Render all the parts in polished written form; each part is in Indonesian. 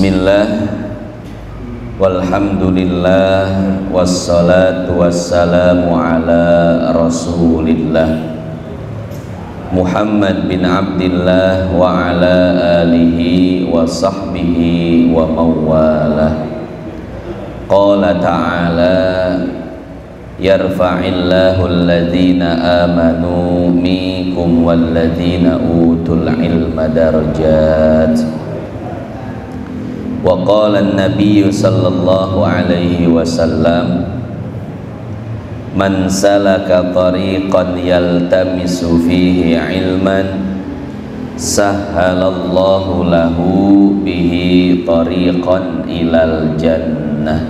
Bismillah, walhamdulillah, wassalatu wassalamu ala rasulillah Muhammad bin abdillah wa ala alihi wa sahbihi wa mawalah. Qala ta'ala, yarfa'illahu alladhina amanu minkum walladhina utul ilma darajat. Wa qala an-nabiyyu sallallahu alaihi wasallam, man salaka tariqan yaltamisu fihi ilman sahhalallahu lahu bihi tariqan ilal jannah.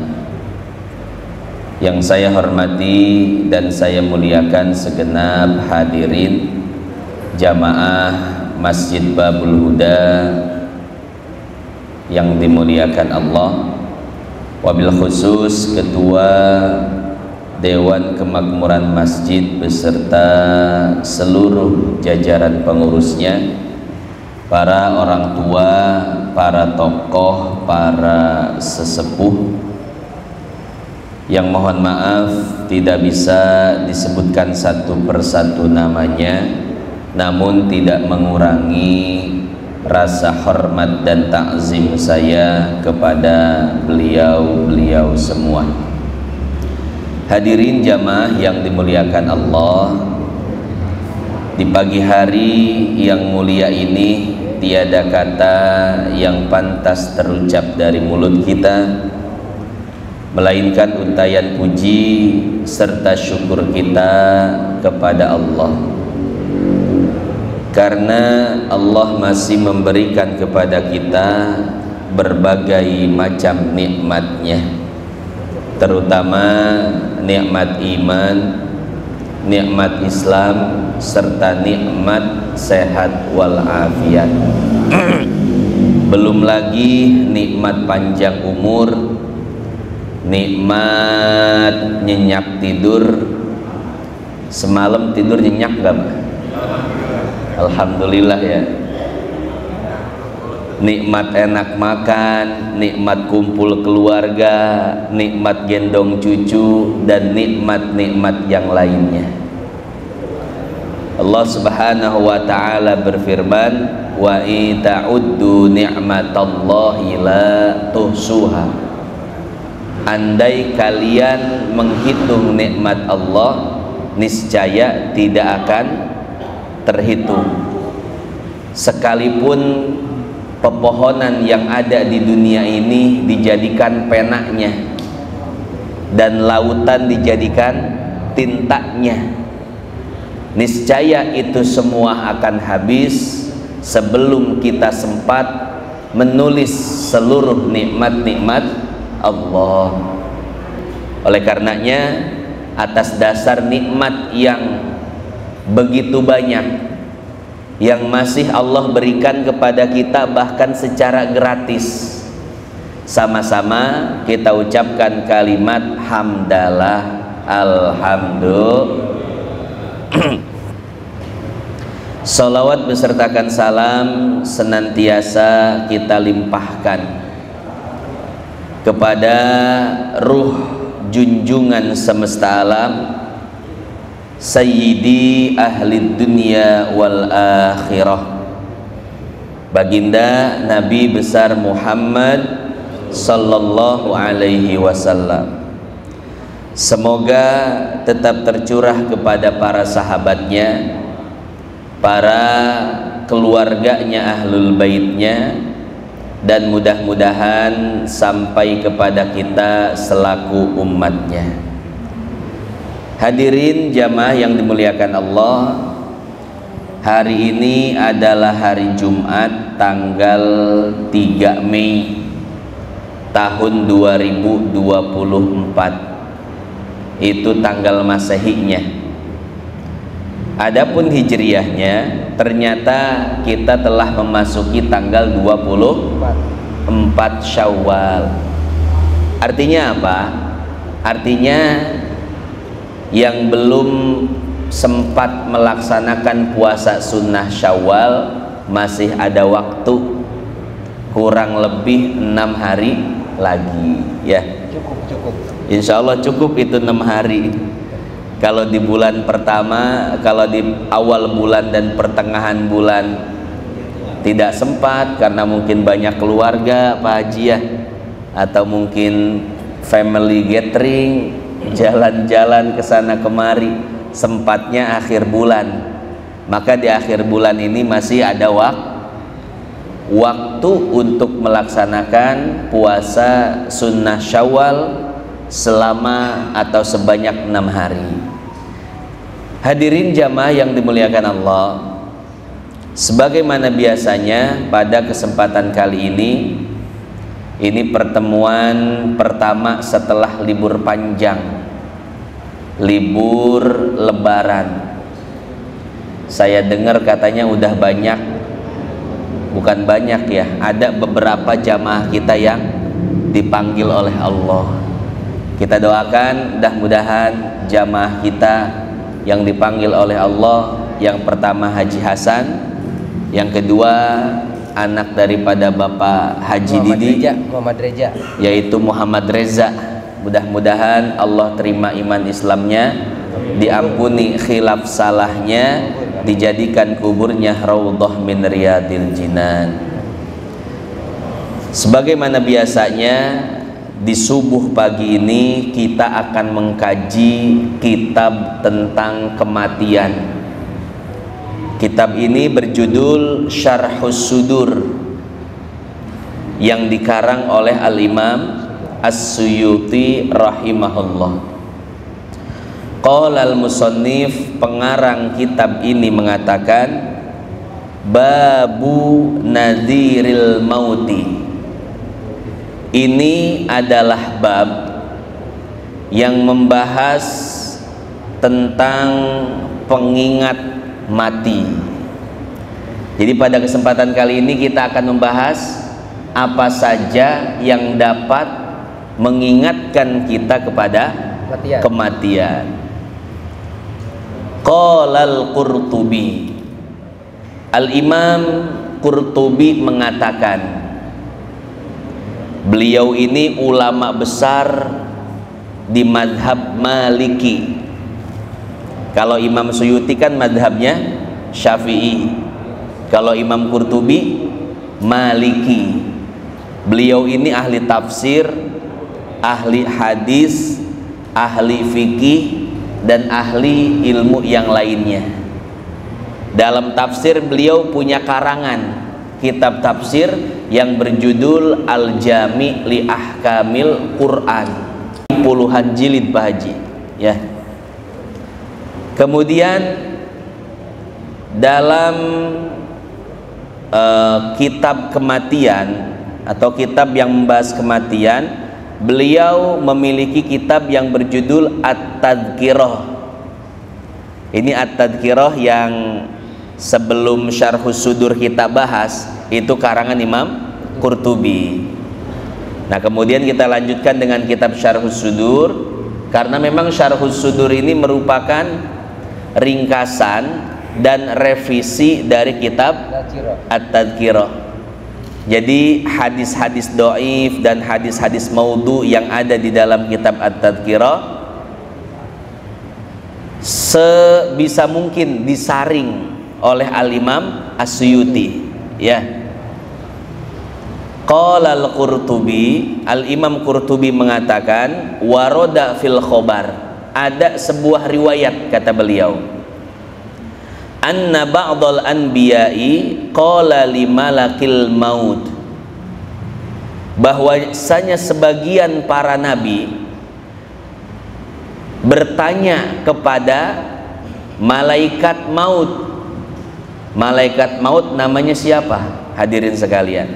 Yang saya hormati dan saya muliakan segenap hadirin jamaah Masjid Babul Huda yang dimuliakan Allah, wabil khusus ketua Dewan Kemakmuran Masjid beserta seluruh jajaran pengurusnya, para orang tua, para tokoh, para sesepuh yang mohon maaf tidak bisa disebutkan satu persatu namanya, namun tidak mengurangi rasa hormat dan ta'zim saya kepada beliau-beliau semua. Hadirin jamaah yang dimuliakan Allah, di pagi hari yang mulia ini tiada kata yang pantas terucap dari mulut kita, melainkan untayan puji serta syukur kita kepada Allah, karena Allah masih memberikan kepada kita berbagai macam nikmatnya, terutama nikmat iman, nikmat Islam, serta nikmat sehat walafiat. Belum lagi nikmat panjang umur, nikmat nyenyak tidur. Semalam tidur nyenyak gak? Alhamdulillah ya. Nikmat enak makan, nikmat kumpul keluarga, nikmat gendong cucu, dan nikmat-nikmat yang lainnya. Allah Subhanahu wa ta'ala berfirman, wa in ta'uddu ni'matallahi la tuhsuha. Andai kalian menghitung nikmat Allah, niscaya tidak akan terhitung. Sekalipun pepohonan yang ada di dunia ini dijadikan penanya dan lautan dijadikan tintanya, niscaya itu semua akan habis sebelum kita sempat menulis seluruh nikmat-nikmat Allah. Oleh karenanya, atas dasar nikmat yang begitu banyak yang masih Allah berikan kepada kita bahkan secara gratis, sama-sama kita ucapkan kalimat hamdalah, alhamdulillah. Salawat besertakan salam senantiasa kita limpahkan kepada ruh junjungan semesta alam, Sayyidi ahli dunia wal akhirah, baginda Nabi besar Muhammad sallallahu alaihi wasallam. Semoga tetap tercurah kepada para sahabatnya, para keluarganya, ahlul baitnya, dan mudah-mudahan sampai kepada kita selaku umatnya. Hadirin jamaah yang dimuliakan Allah, hari ini adalah hari Jumat tanggal 3 Mei tahun 2024. Itu tanggal masehinya. Adapun hijriahnya, ternyata kita telah memasuki tanggal 24 Syawal. Artinya apa? Artinya yang belum sempat melaksanakan puasa sunnah Syawal masih ada waktu kurang lebih 6 hari lagi ya. Cukup. Insya Allah cukup itu 6 hari. Kalau di bulan pertama, kalau di awal bulan dan pertengahan bulan tidak sempat karena mungkin banyak keluarga Pak Haji ya, atau mungkin family gathering, jalan-jalan ke sana kemari, sempatnya akhir bulan. Maka di akhir bulan ini masih ada waktu untuk melaksanakan puasa sunnah Syawal selama atau sebanyak 6 hari. Hadirin jamaah yang dimuliakan Allah, sebagaimana biasanya pada kesempatan kali ini pertemuan pertama setelah libur panjang, libur lebaran. Saya dengar katanya udah banyak, bukan banyak ya, ada beberapa jamaah kita yang dipanggil oleh Allah. Kita doakan mudah-mudahan jamaah kita yang dipanggil oleh Allah, yang pertama Haji Hasan, yang kedua anak daripada Bapak Haji Didi Muhammad Reza, yaitu Muhammad Reza, mudah-mudahan Allah terima iman Islamnya, diampuni khilaf salahnya, dijadikan kuburnya raudhah min riyadil jinan. Sebagaimana biasanya di subuh pagi ini kita akan mengkaji kitab tentang kematian. Kitab ini berjudul Syarhus Sudur yang dikarang oleh Al-Imam As-Suyuti rahimahullah. Qala al-musannif, pengarang kitab ini mengatakan, babu nadhiril mauti. Ini adalah bab yang membahas tentang pengingat mati. Jadi pada kesempatan kali ini kita akan membahas apa saja yang dapat mengingatkan kita kepada kematian. Qala Al-Qurtubi, Al-Imam Qurtubi mengatakan, beliau ini ulama besar di madhab Maliki. Kalau Imam Suyuti kan madhabnya Syafi'i, kalau Imam Qurtubi Maliki. Beliau ini ahli tafsir, ahli hadis, ahli fikih, dan ahli ilmu yang lainnya. Dalam tafsir beliau punya karangan kitab tafsir yang berjudul Al-Jami' li Ahkamil Quran, puluhan jilid Pak Haji ya. Kemudian dalam kitab kematian atau kitab yang membahas kematian, beliau memiliki kitab yang berjudul At-Tadzkirah. Ini At-Tadzkirah yang sebelum Syarhus Sudur kita bahas, itu karangan Imam Qurtubi. Nah kemudian kita lanjutkan dengan kitab Syarhus Sudur, karena memang Syarhus Sudur ini merupakan ringkasan dan revisi dari kitab At-Tadzkirah. Jadi hadis-hadis dhaif dan hadis-hadis maudhu yang ada di dalam kitab At-Tadzkirah sebisa mungkin disaring oleh Al-Imam As-Suyuti ya. Qala Al-Qurtubi, Al-Imam Qurtubi mengatakan, waroda fil khobar, ada sebuah riwayat kata beliau, anna ba'dal anbiya'i qala li malakil maut, bahwasanya sebagian para nabi bertanya kepada malaikat maut. Malaikat maut namanya siapa hadirin sekalian?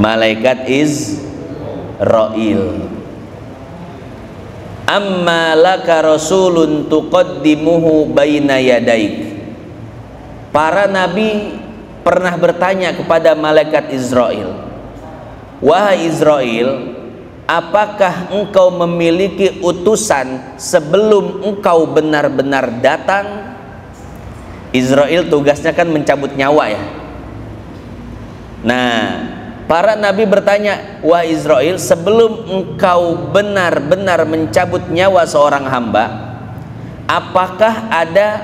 Malaikat Izrail. Amma laka rasulun tuqaddimuhu baina yadaik. Para nabi pernah bertanya kepada malaikat Izrail, wahai Izrail, apakah engkau memiliki utusan sebelum engkau benar-benar datang? Izrail tugasnya kan mencabut nyawa ya, Nah, para nabi bertanya, "Wah Izrail, sebelum engkau benar-benar mencabut nyawa seorang hamba, apakah ada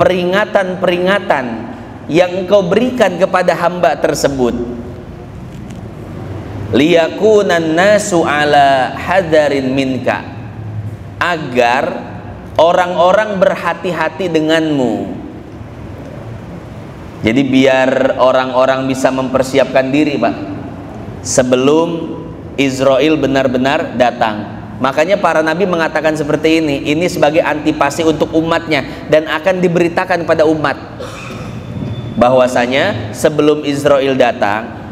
peringatan-peringatan yang engkau berikan kepada hamba tersebut? Liyakunan nasu ala hadarin minka, agar orang-orang berhati-hati denganmu." Jadi biar orang-orang bisa mempersiapkan diri, Pak, sebelum Izrail benar-benar datang. Makanya para nabi mengatakan seperti ini sebagai antisipasi untuk umatnya dan akan diberitakan pada umat bahwasanya sebelum Izrail datang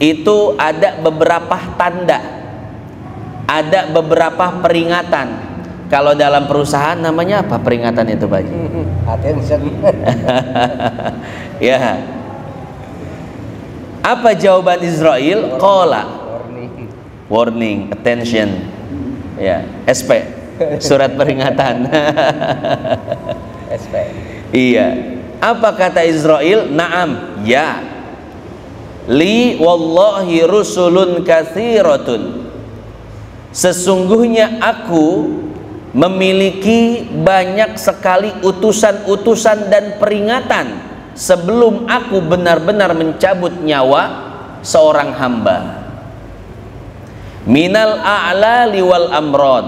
itu ada beberapa tanda, ada beberapa peringatan. Kalau dalam perusahaan namanya apa peringatan itu, Pak? Attention. Ya. Apa jawaban Izrail? Qala. Warning, attention. Ya, SP. Surat peringatan. SP. Iya. Apa kata Izrail? Naam, ya. Li wallahi rusulun kathiratun, sesungguhnya aku memiliki banyak sekali utusan-utusan dan peringatan sebelum aku benar-benar mencabut nyawa seorang hamba. Minal a'la liwal amrod,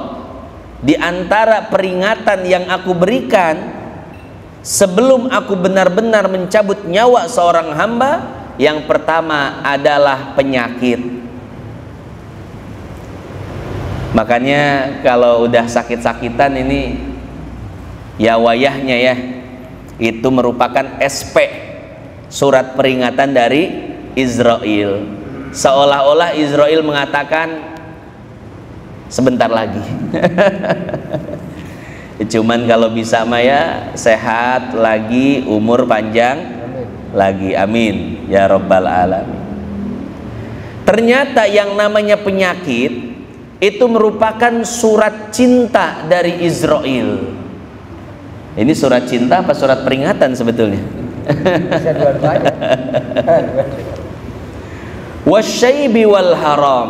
di antara peringatan yang aku berikan sebelum aku benar-benar mencabut nyawa seorang hamba, yang pertama adalah penyakit. Makanya kalau udah sakit-sakitan ini ya wayahnya ya, itu merupakan SP, surat peringatan dari Izrail. Seolah-olah Izrail mengatakan sebentar lagi. Cuman kalau bisa Maya, sehat lagi, umur panjang lagi, amin ya rabbal alamin. Ternyata yang namanya penyakit itu merupakan surat cinta dari Izrail. Ini surat cinta apa surat peringatan sebetulnya? Wasyaibi wal haram,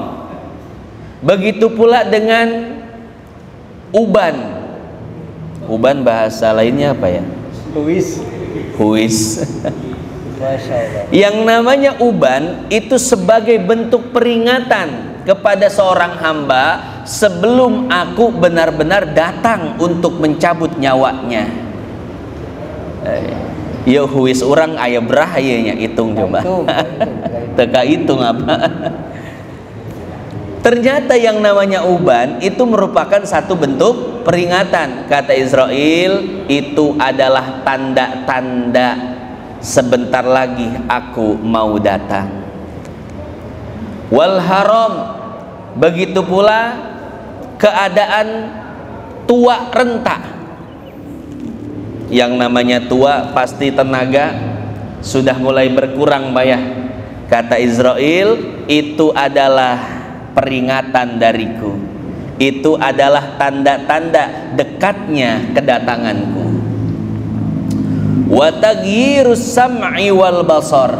begitu pula dengan uban. Uban bahasa lainnya apa ya? Huis. Huis. Yang namanya uban itu sebagai bentuk peringatan kepada seorang hamba sebelum aku benar-benar datang untuk mencabut nyawanya. Ya huis orang aya brah ieu hitung coba. Teka hitung apa? Ternyata yang namanya uban itu merupakan satu bentuk peringatan. Kata Izrail, itu adalah tanda-tanda sebentar lagi aku mau datang. Wal haram, begitu pula keadaan tua renta. Yang namanya tua pasti tenaga sudah mulai berkurang, Pak ya. Kata Izrail, itu adalah peringatan dariku. Itu adalah tanda-tanda dekatnya kedatanganku. Wa taghyirus sam'i wal basar,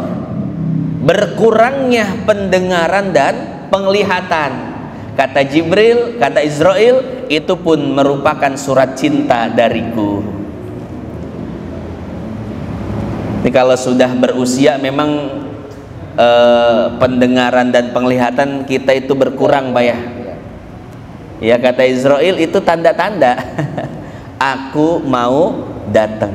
berkurangnya pendengaran dan penglihatan. Kata Jibril, kata Izrail, itu pun merupakan surat cinta dariku. Ini kalau sudah berusia memang pendengaran dan penglihatan kita itu berkurang, Pak ya. Ya, kata Izrail itu tanda-tanda aku mau datang.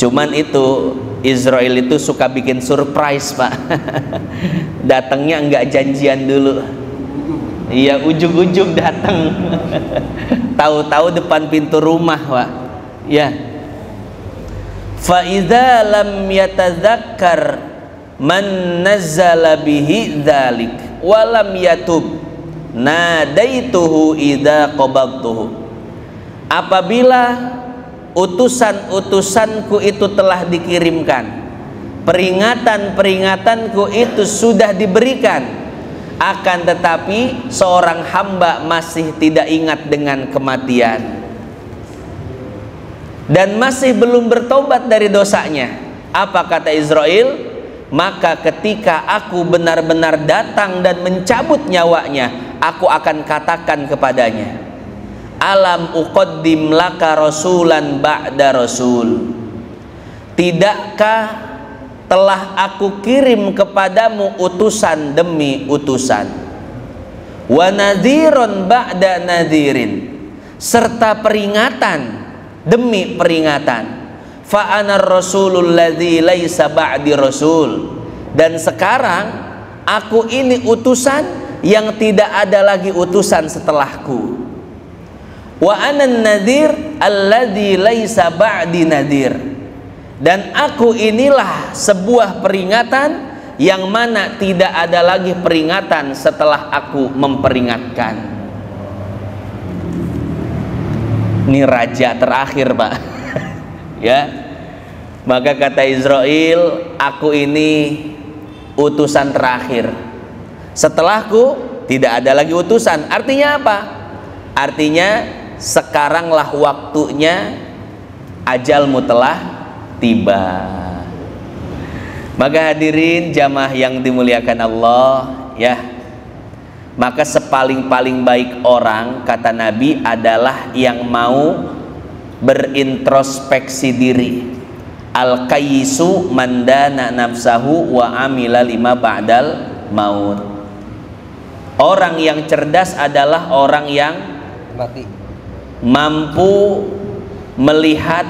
Cuman itu Izrail itu suka bikin surprise, Pak. Datangnya nggak janjian dulu. Iya, ujug-ujug datang. Tahu-tahu depan pintu rumah, Pak. Ya. Fa idza lam yatadzakkar man nazzala bihi dzalik wa lam yatub nadaituhu idza qabadtuhu. Apabila utusan-utusanku itu telah dikirimkan, peringatan-peringatanku itu sudah diberikan, akan tetapi seorang hamba masih tidak ingat dengan kematian dan masih belum bertobat dari dosanya, Apa kata Izrail? Maka ketika aku benar-benar datang dan mencabut nyawanya, aku akan katakan kepadanya, alam uqaddim laka rasulan ba'da rasul, tidakkah telah aku kirim kepadamu utusan demi utusan, wa nadhiron ba'da nadhirin, serta peringatan demi peringatan, fa'anar rasulul ladzi laisa ba'di rasul, dan sekarang aku ini utusan yang tidak ada lagi utusan setelahku, wa anan nadhir alladzi laisa ba'di nadhir, dan aku inilah sebuah peringatan yang mana tidak ada lagi peringatan setelah aku memperingatkan. Ini raja terakhir, Pak. Ya, maka kata Izrail, aku ini utusan terakhir. Setelahku tidak ada lagi utusan. Artinya apa? Artinya sekaranglah waktunya, ajalmu telah tiba. Maka hadirin jamaah yang dimuliakan Allah, ya. Maka sepaling-paling baik orang, kata Nabi, adalah yang mau berintrospeksi diri. Al-Qayyisu mandana nafsahu wa amila lima ba'dal maut. Orang yang cerdas adalah orang yang mampu melihat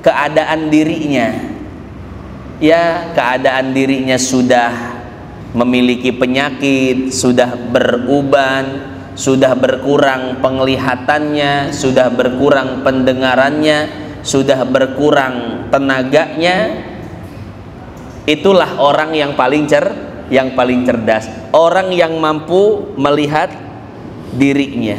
keadaan dirinya. Ya, keadaan dirinya sudah memiliki penyakit, sudah beruban, sudah berkurang penglihatannya, sudah berkurang pendengarannya, sudah berkurang tenaganya. Itulah orang yang paling cerdas, orang yang mampu melihat dirinya.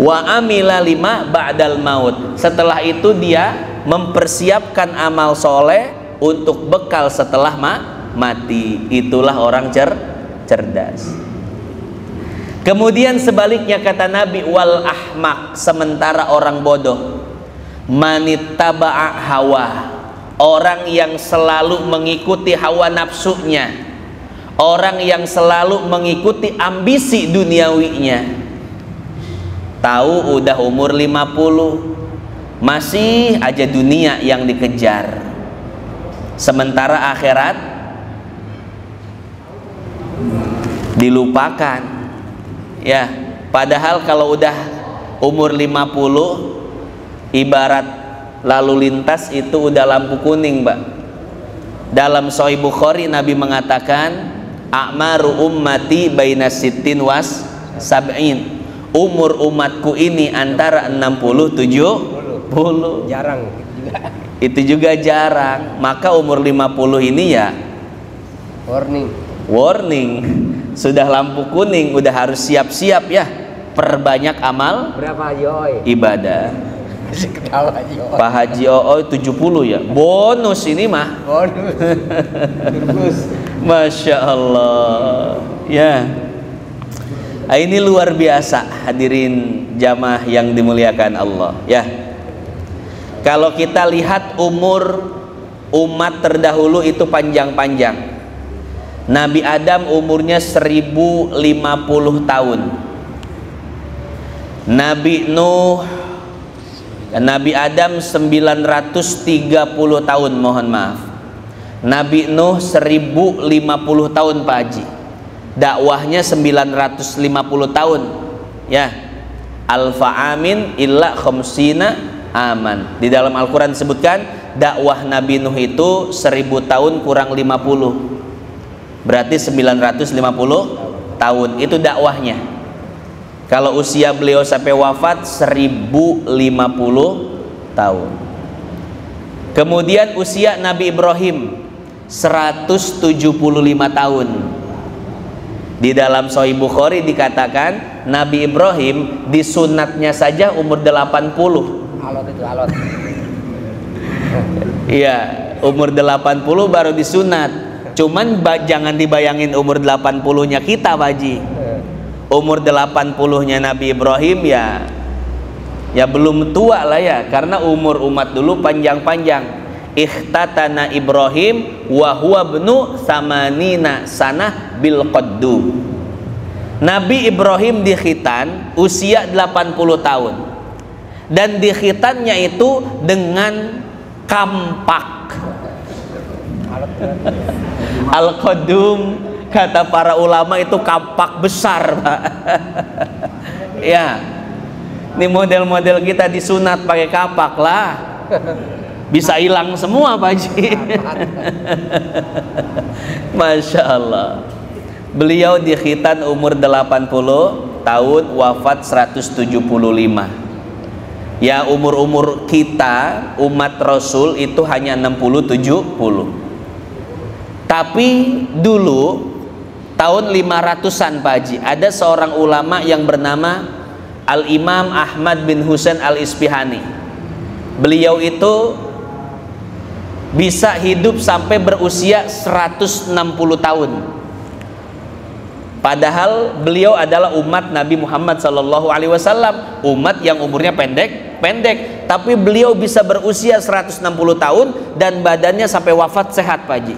Wa amila lima ba'dal maut. Setelah itu dia mempersiapkan amal soleh untuk bekal setelah mati. Itulah orang cerdas. Kemudian sebaliknya kata Nabi, wal ahmak, sementara orang bodoh, manittaba'a hawa, orang yang selalu mengikuti hawa nafsunya, orang yang selalu mengikuti ambisi duniawinya. Tahu udah umur 50 masih aja dunia yang dikejar, sementara akhirat dilupakan. Ya, padahal kalau udah umur 50 ibarat lalu lintas itu udah lampu kuning, Pak. Dalam Sahih Bukhari Nabi mengatakan, a'maru ummati baina sittin was sab'in. Umur umatku ini antara 60-70. Jarang juga. Itu juga jarang. Maka umur 50 ini ya warning. Warning. Sudah lampu kuning, udah harus siap-siap ya, perbanyak amal. Berapa Yoi? Ibadah. Pak Haji Ooi 70 ya. Bonus ini mah. Bonus. Masya Allah. Ya. Ini luar biasa hadirin jamaah yang dimuliakan Allah. Ya. Kalau kita lihat umur umat terdahulu itu panjang-panjang. Nabi Adam umurnya 1050 tahun. Nabi Nuh, Nabi Adam 930 tahun, mohon maaf. Nabi Nuh 1050 tahun, Pak Haji. Dakwahnya 950 tahun. Ya. Alfa amin illa khomsina aman. Di dalam Al-Qur'an disebutkan dakwah Nabi Nuh itu 1000 tahun kurang 50. Berarti 950 tahun itu dakwahnya. Kalau usia beliau sampai wafat 1050 tahun. Kemudian usia Nabi Ibrahim 175 tahun. Di dalam Sahih Bukhari dikatakan Nabi Ibrahim disunatnya saja umur 80. Alot itu alot. Iya, umur 80 baru disunat. Cuman jangan dibayangin umur 80-nya kita, Baji. Umur 80-nya Nabi Ibrahim ya, ya belum tua lah ya, karena umur umat dulu panjang-panjang. ikhtatana Ibrahim wa huwa bnu samanina sanah bil qaddu. Nabi Ibrahim di khitan usia 80 tahun. Dan di khitannya itu dengan kampak. Al-Qadum kata para ulama itu kampak besar, Pak. Ya. Ini model-model kita disunat pakai kampak lah. Bisa hilang semua, Pak Haji. Masya Allah. Beliau di khitan umur 80 tahun, wafat 175. Ya, umur-umur kita umat Rasul itu hanya 60-70. Tapi dulu tahun 500-an, Pak Haji, ada seorang ulama yang bernama Al-Imam Ahmad bin Husain al-Ispihani. Beliau itu bisa hidup sampai berusia 160 tahun. Padahal beliau adalah umat Nabi Muhammad SAW, umat yang umurnya pendek-pendek, tapi beliau bisa berusia 160 tahun dan badannya sampai wafat sehat, Pak Haji.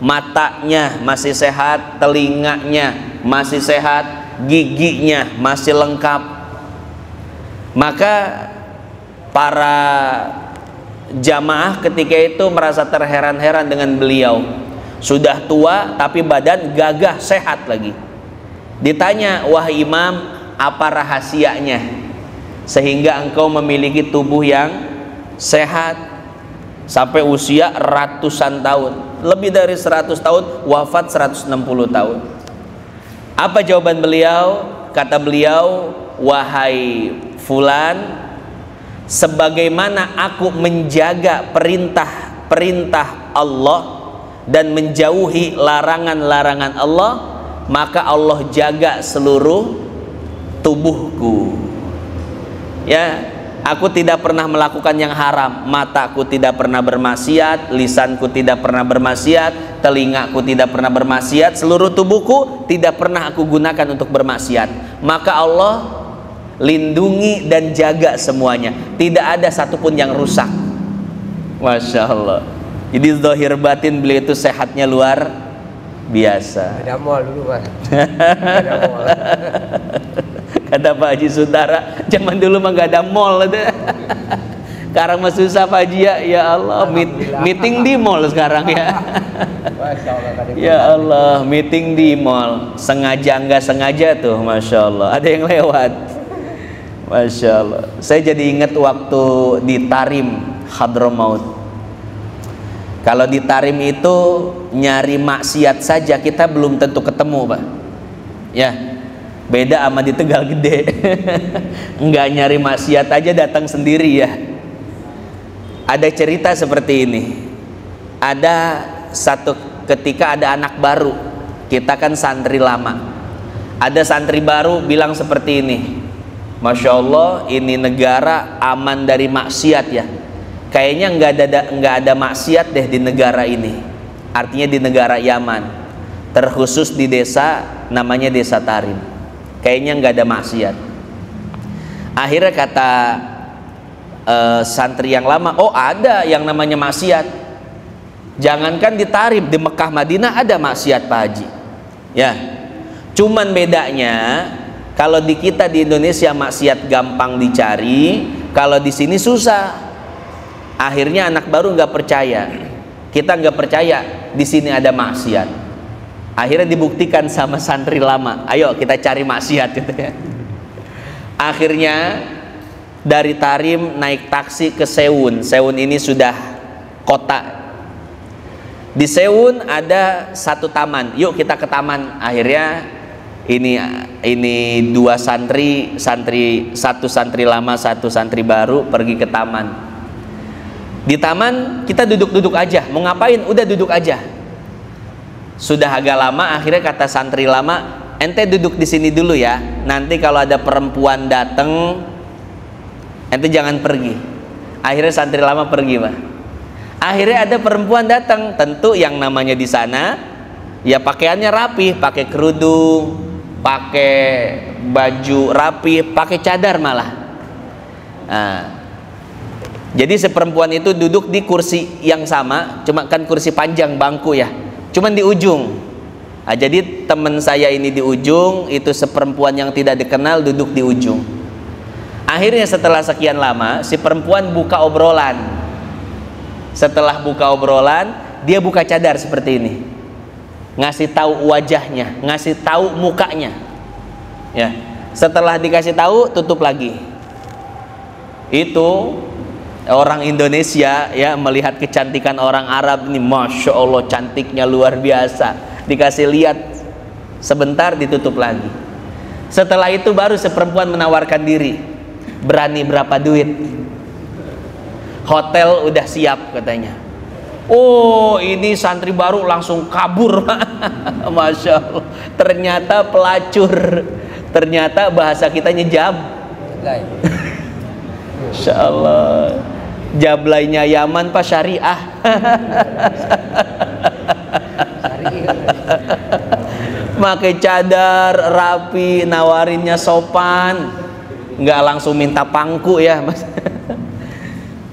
Matanya masih sehat, telinganya masih sehat, giginya masih lengkap. Maka para jamaah ketika itu merasa terheran-heran dengan beliau, sudah tua tapi badan gagah sehat lagi. Ditanya, wahai imam, apa rahasianya sehingga engkau memiliki tubuh yang sehat sampai usia ratusan tahun, lebih dari 100 tahun, wafat 160 tahun? Apa jawaban beliau? Kata beliau, wahai fulan, sebagaimana aku menjaga perintah-perintah Allah dan menjauhi larangan-larangan Allah, maka Allah jaga seluruh tubuhku. Ya, aku tidak pernah melakukan yang haram. Mataku tidak pernah bermaksiat, lisanku tidak pernah bermaksiat, telingaku tidak pernah bermaksiat, seluruh tubuhku tidak pernah aku gunakan untuk bermaksiat. Maka Allah lindungi dan jaga semuanya, tidak ada satupun yang rusak. Masya Allah. Jadi zahir batin beliau itu sehatnya luar biasa. Ada mal dulu, Pak. Kata Pak Haji Sutara, zaman dulu mah gak ada mall. Sekarang mah susah, Pak Haji, ya. Ya Allah, meeting di mall sekarang, ya. Ya Allah, meeting di mall, sengaja nggak sengaja tuh, Masya Allah, ada yang lewat. Masya Allah. Saya jadi ingat waktu di Tarim, Hadramaut. Kalau di Tarim itu nyari maksiat saja kita belum tentu ketemu, Pak. Ya, beda sama di Tegal Gede. Nggak nyari maksiat aja datang sendiri, ya. Ada cerita seperti ini. Ada satu ketika ada anak baru. Kita kan santri lama. Ada santri baru bilang seperti ini. Masya Allah, ini negara aman dari maksiat, ya. Kayaknya nggak ada maksiat deh di negara ini. Artinya di negara Yaman. Terkhusus di desa, namanya desa Tarim. Kayaknya nggak ada maksiat. Akhirnya kata santri yang lama, oh ada yang namanya maksiat. Jangankan di Tarim, di Mekah Madinah ada maksiat, Pak Haji. Ya, cuman bedanya kalau di kita di Indonesia maksiat gampang dicari, kalau di sini susah. Akhirnya anak baru nggak percaya. Kita nggak percaya di sini ada maksiat. Akhirnya dibuktikan sama santri lama, ayo kita cari maksiat, gitu ya. Akhirnya dari Tarim naik taksi ke Seiyun. Seiyun ini sudah kota. Di Seiyun ada satu taman, yuk kita ke taman. Akhirnya ini dua santri, satu santri lama, satu santri baru, pergi ke taman. Di taman kita duduk-duduk aja, mau ngapain? Udah duduk aja. Sudah agak lama, akhirnya kata santri lama, ente duduk di sini dulu ya, nanti kalau ada perempuan datang ente jangan pergi. Akhirnya santri lama pergi, Pak. Akhirnya ada perempuan datang, tentu yang namanya di sana ya pakaiannya rapi, pakai kerudung, pakai baju rapi, pakai cadar malah. Nah, Jadi seperempuan itu duduk di kursi yang sama, cuma kan kursi panjang bangku ya, cuman di ujung. Nah, jadi teman saya ini di ujung, itu seperempuan yang tidak dikenal duduk di ujung. Akhirnya setelah sekian lama si perempuan buka obrolan. Setelah buka obrolan, dia buka cadar seperti ini, ngasih tahu wajahnya, ngasih tahu mukanya ya. Setelah dikasih tahu, tutup lagi. Itu orang Indonesia ya, melihat kecantikan orang Arab ini, Masya Allah cantiknya luar biasa, dikasih lihat sebentar ditutup lagi. Setelah itu baru seperempuan menawarkan diri, berani berapa duit? Hotel udah siap katanya. Oh, ini santri baru langsung kabur. Masya Allah, ternyata pelacur, ternyata bahasa kitanya jab. Masya Allah, jablainya Yaman Pak syariah. Pakai cadar rapi, nawarinnya sopan, nggak langsung minta pangku ya.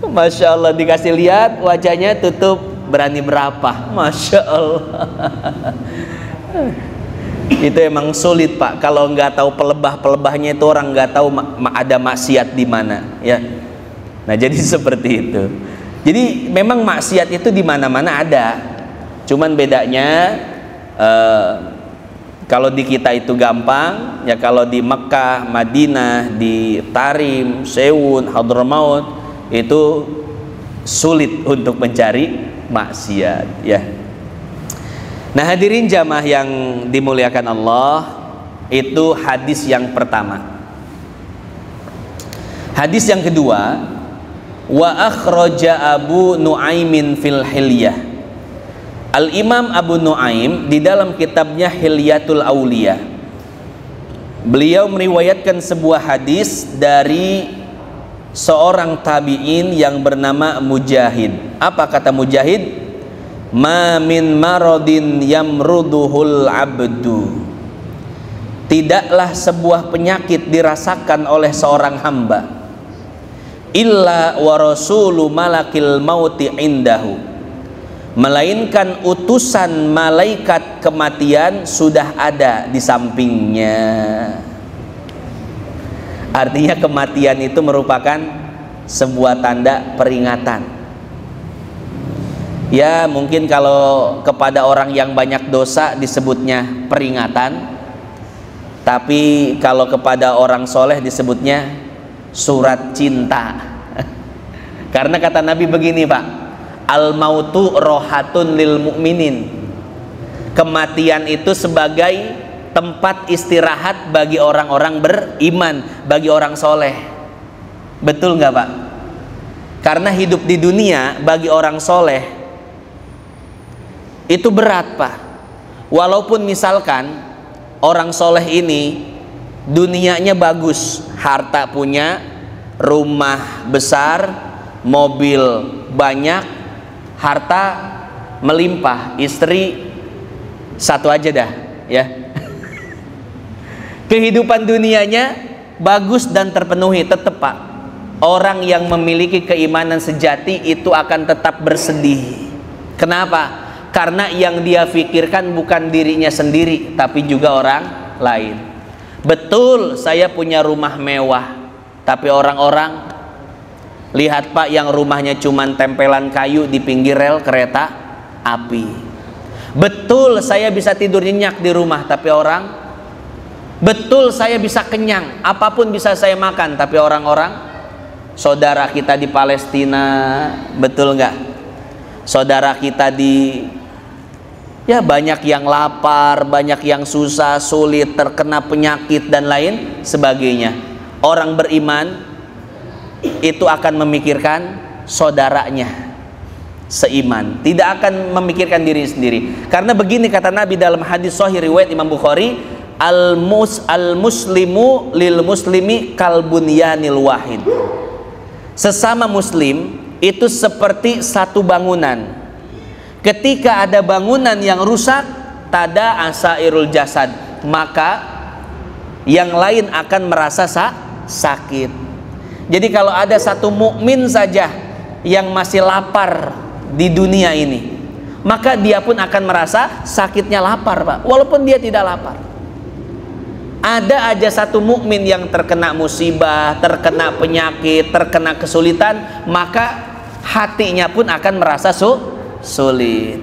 Masya Allah, dikasih lihat wajahnya, tutup, berani berapa? Masya Allah. Itu emang sulit Pak, kalau nggak tahu pelebah-pelebahnya itu orang nggak tahu ada maksiat di mana ya. Nah jadi seperti itu. Jadi memang maksiat itu di mana-mana ada, cuman bedanya kalau di kita itu gampang ya, kalau di Mekkah, Madinah, di Tarim, Seiyun, Hadramaut itu sulit untuk mencari maksiat ya. Nah hadirin jamaah yang dimuliakan Allah, itu hadis yang pertama. Hadis yang kedua, wa akhraja Abu Nuaimin fil Hilyah. Al Imam Abu Nuaim di dalam kitabnya Hilyatul Auliya, beliau meriwayatkan sebuah hadis dari seorang tabi'in yang bernama Mujahid. Apa kata Mujahid? Ma min maradin yamruduhul abdu, tidaklah sebuah penyakit dirasakan oleh seorang hamba, illa warasulu malakil mauti indahu, melainkan utusan malaikat kematian sudah ada di sampingnya. Artinya kematian itu merupakan sebuah tanda peringatan. Ya mungkin kalau kepada orang yang banyak dosa disebutnya peringatan, tapi kalau kepada orang soleh disebutnya surat cinta. Karena kata Nabi begini Pak, al mautu rohatun lil mu'minin, kematian itu sebagai tempat istirahat bagi orang-orang beriman, bagi orang soleh. Betul nggak Pak? Karena hidup di dunia bagi orang soleh itu berat Pak. Walaupun misalkan orang soleh ini dunianya bagus, harta punya, rumah besar, mobil banyak, harta melimpah, istri satu aja dah ya. Kehidupan dunianya bagus dan terpenuhi, tetap Pak, orang yang memiliki keimanan sejati itu akan tetap bersedih. Kenapa? Karena yang dia pikirkan bukan dirinya sendiri, tapi juga orang lain. Betul, saya punya rumah mewah, tapi orang-orang lihat Pak yang rumahnya cuman tempelan kayu di pinggir rel kereta api. Betul, saya bisa tidur nyenyak di rumah, tapi orang, betul saya bisa kenyang, apapun bisa saya makan, tapi orang-orang, saudara kita di Palestina, betul nggak? Saudara kita di ya banyak yang lapar, banyak yang susah, sulit, terkena penyakit dan lain sebagainya. Orang beriman itu akan memikirkan saudaranya seiman, tidak akan memikirkan diri sendiri. Karena begini kata Nabi dalam hadis sahih riwayat Imam Bukhari, al-muslimu lil muslimi kalbunyanil wahid. Sesama muslim itu seperti satu bangunan. Ketika ada bangunan yang rusak, tada asairul jasad, maka yang lain akan merasa sakit. Jadi kalau ada satu mukmin saja yang masih lapar di dunia ini, maka dia pun akan merasa sakitnya lapar, Pak, walaupun dia tidak lapar. Ada aja satu mukmin yang terkena musibah, terkena penyakit, terkena kesulitan, maka hatinya pun akan merasa sulit.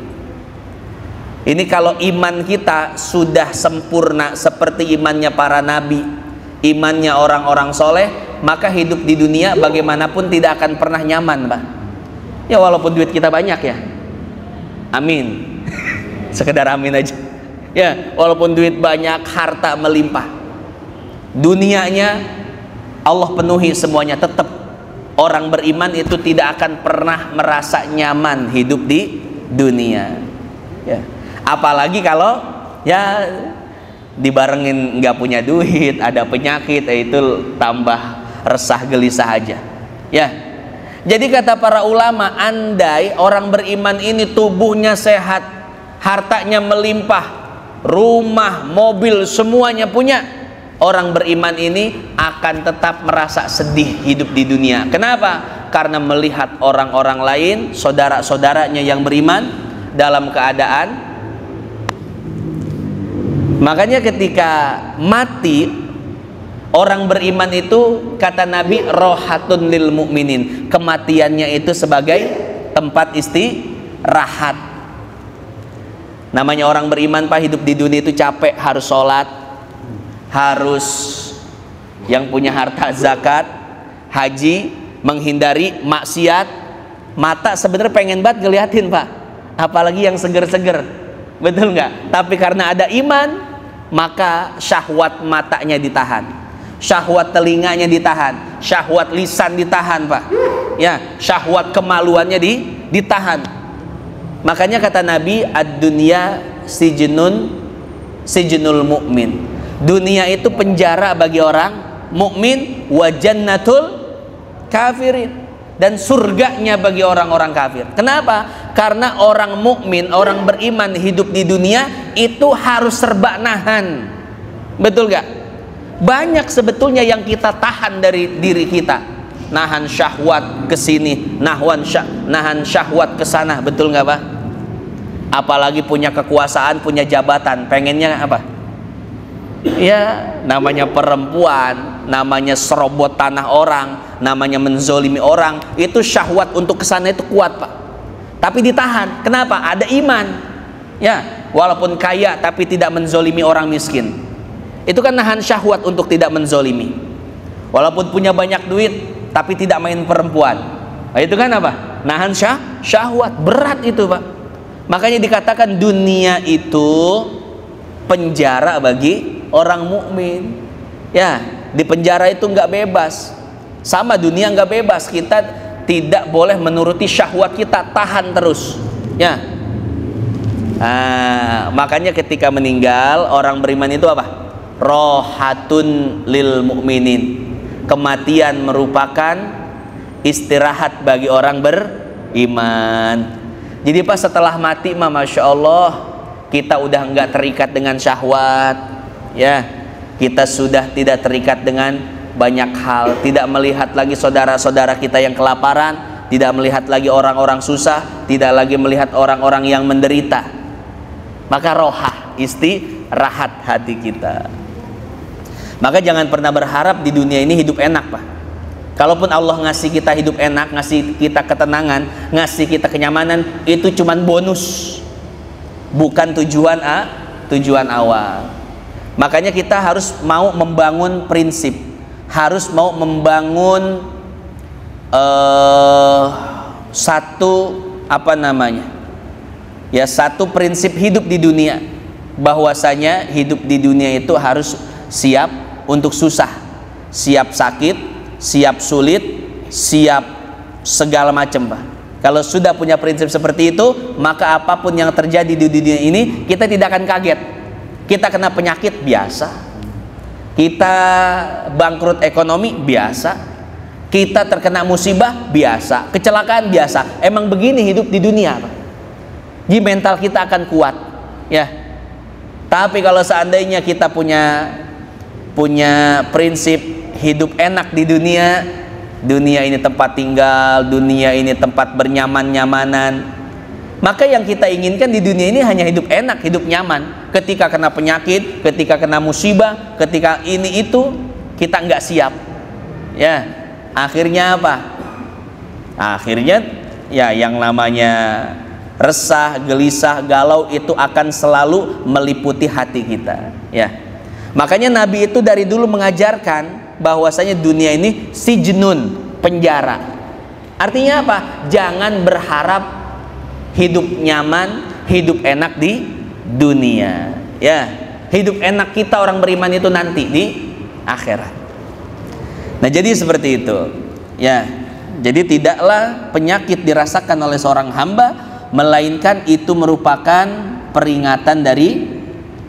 Ini kalau iman kita sudah sempurna seperti imannya para nabi, imannya orang-orang soleh, maka hidup di dunia bagaimanapun tidak akan pernah nyaman, Pak. Ya walaupun duit kita banyak ya, amin, sekedar amin aja ya, walaupun duit banyak, harta melimpah, dunianya Allah penuhi semuanya, tetap orang beriman itu tidak akan pernah merasa nyaman hidup di dunia ya. Apalagi kalau ya dibarengin nggak punya duit, ada penyakit, itu tambah resah gelisah aja ya. Jadi kata para ulama, andai orang beriman ini tubuhnya sehat, hartanya melimpah, rumah, mobil, semuanya punya, orang beriman ini akan tetap merasa sedih hidup di dunia. Kenapa? Karena melihat orang-orang lain, saudara-saudaranya yang beriman dalam keadaan. Makanya ketika mati orang beriman itu, kata Nabi, rohatun lil mu'minin, kematiannya itu sebagai tempat istirahat. Namanya orang beriman, Pak, hidup di dunia itu capek, harus sholat, harus yang punya harta zakat, haji, menghindari maksiat. Mata sebenarnya pengen banget ngeliatin, Pak, apalagi yang seger-seger, betul nggak? Tapi karena ada iman, maka syahwat matanya ditahan, syahwat telinganya ditahan, syahwat lisan ditahan, Pak ya, syahwat kemaluannya ditahan. Makanya kata Nabi, ad-dunya sijnun sijnul mukmin. Dunia itu penjara bagi orang mukmin, wa jannatul kafirin, dan surganya bagi orang-orang kafir. Kenapa? Karena orang mukmin, orang beriman hidup di dunia itu harus serba nahan, betul gak? Banyak sebetulnya yang kita tahan dari diri kita, nahan syahwat kesini, nahan syahwat kesana, betul gak, Pak? Apalagi punya kekuasaan, punya jabatan, pengennya apa? Ya namanya perempuan, namanya serobot tanah orang, namanya menzolimi orang, itu syahwat untuk kesana itu kuat, Pak, tapi ditahan. Kenapa? Ada iman ya, walaupun kaya tapi tidak menzolimi orang miskin, itu kan nahan syahwat untuk tidak menzolimi. Walaupun punya banyak duit tapi tidak main perempuan, nah, itu kan apa? Nahan syahwat, berat itu, Pak. Makanya dikatakan dunia itu penjara bagi orang mukmin ya. Di penjara itu nggak bebas, sama dunia nggak bebas. Kita tidak boleh menuruti syahwat kita, tahan terus ya. Nah, makanya ketika meninggal orang beriman itu apa? Rohatun lil mukminin, kematian merupakan istirahat bagi orang beriman. Jadi pas setelah mati, masya Allah, kita udah nggak terikat dengan syahwat ya, kita sudah tidak terikat dengan banyak hal, tidak melihat lagi saudara-saudara kita yang kelaparan, tidak melihat lagi orang-orang susah, tidak lagi melihat orang-orang yang menderita. Maka rohah, istirahat hati kita. Maka jangan pernah berharap di dunia ini hidup enak, Pak. Kalaupun Allah ngasih kita hidup enak, ngasih kita ketenangan, ngasih kita kenyamanan, itu cuman bonus, bukan tujuan tujuan awal. Makanya kita harus mau membangun prinsip, harus mau membangun satu prinsip hidup di dunia, bahwasanya hidup di dunia itu harus siap untuk susah, siap sakit, siap sulit, siap segala macam, Pak. Kalau sudah punya prinsip seperti itu, maka apapun yang terjadi di dunia ini kita tidak akan kaget. Kita kena penyakit, biasa. Kita bangkrut ekonomi, biasa. Kita terkena musibah, biasa. Kecelakaan, biasa. Emang begini hidup di dunia, Pak. Jadi mental kita akan kuat ya. Tapi kalau seandainya kita punya prinsip hidup enak di dunia, dunia ini tempat tinggal, dunia ini tempat bernyaman-nyamanan. Maka yang kita inginkan di dunia ini hanya hidup enak, hidup nyaman. Ketika kena penyakit, ketika kena musibah, ketika ini itu, kita nggak siap. Ya, akhirnya apa? Akhirnya ya yang namanya resah, gelisah, galau itu akan selalu meliputi hati kita. Ya, makanya Nabi itu dari dulu mengajarkan bahwasanya dunia ini sijnun, penjara. Artinya apa? Jangan berharap hidup nyaman, hidup enak di dunia. Ya, hidup enak kita orang beriman itu nanti di akhirat. Nah, jadi seperti itu. Ya, jadi tidaklah penyakit dirasakan oleh seorang hamba, melainkan itu merupakan peringatan dari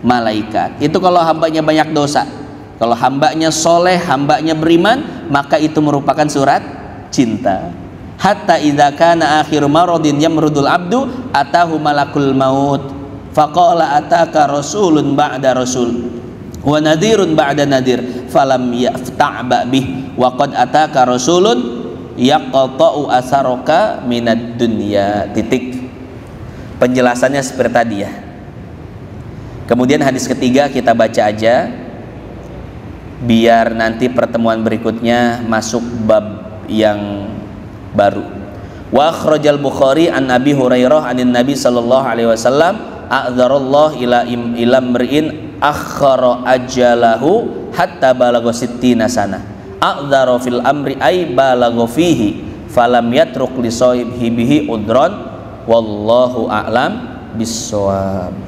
malaikat. Itu kalau hambanya banyak dosa. Kalau hambanya soleh, hambanya beriman, maka itu merupakan surat cinta. Hatta idza kana akhiru maradin yamrudul abdu atahu malakul maut faqala ataka rasulun ba'da rasul wa nadirun ba'da nadir falam yafta'a bih wa qad ataka rasulun yaqta'u asaraka minad dunya. Titik. Penjelasannya seperti tadi ya. Kemudian hadis ketiga kita baca aja biar nanti pertemuan berikutnya masuk bab yang baru. Wa akhrajal Bukhari an Abi Hurairah anin Nabi sallallahu alaihi wasallam a'dzarallahu ila mri'in akhara ajalahu hatta balagha 60 sana. A'dzara fil amri ay balagha fihi falam yatruk li sahibihi udran wallahu a'lam bissawab.